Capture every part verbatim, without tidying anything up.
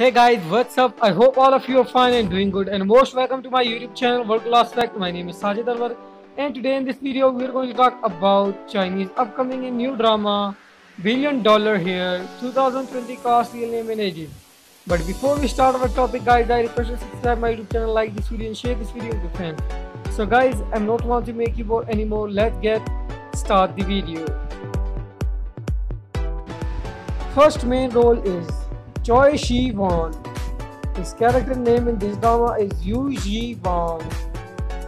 Hey guys, what's up? I hope all of you are fine and doing good, and most welcome to my YouTube channel World Class Facts. My name is Sajid Alwar, and today in this video we are going to talk about Chinese upcoming and new drama Billion Dollar Heir twenty twenty cast, real name and ages. But before we start our topic, guys, I request you to subscribe my YouTube channel, like this video, and share this video with your friends. So guys, I'm not want to make you bored anymore. Let's get start the video. First main role is Choi Shiwon. His character name in this drama is Yu Yi Yan.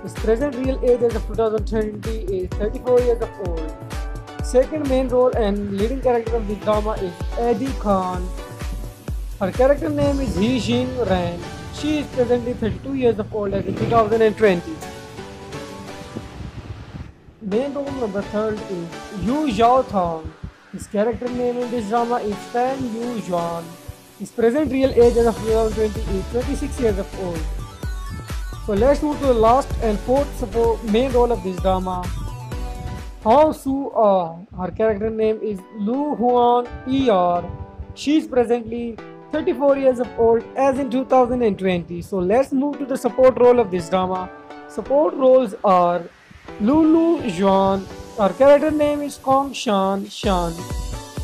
His present real age as of twenty twenty is thirty-four years of old. Second main role and leading character of this drama is Eddie Khan. Her character name is He Jin Ren. She is presently thirty-two years of old as of twenty twenty. Main role number third is Yu Xiao Tong. His character name in this drama is Yu Lu Juan. His present real age as of twenty twenty is twenty-six years of old. So let's move to the last and fourth support main role of this drama. Hao Su, her character name is Lu Lu Juan. She is presently thirty-four years of old as in two thousand twenty. So let's move to the support role of this drama. Support roles are Lu Lu Juan. Her character name is Kong Shan Shan.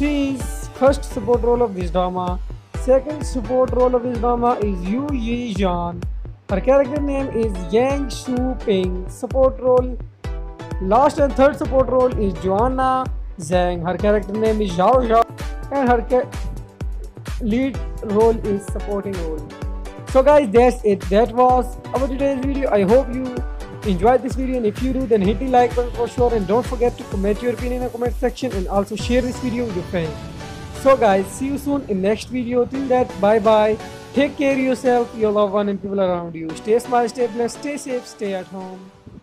She is first support role of this drama. Second support role of this drama is Yu Yi Yan. Her character name is Yang Su Ping. Support role. Last and third support role is Joanna Zhang. Her character name is Zhao Zhao, and her lead role is supporting role. So guys, that's it. That was our today's video. I hope you enjoyed this video, and if you do, then hit the like button for sure, and don't forget to comment your opinion in the comment section, and also share this video with your friends. So guys, see you soon in next video. Till that, bye bye. Take care of yourself, your loved one, and people around you. Stay smart, stay blessed, stay safe, stay at home.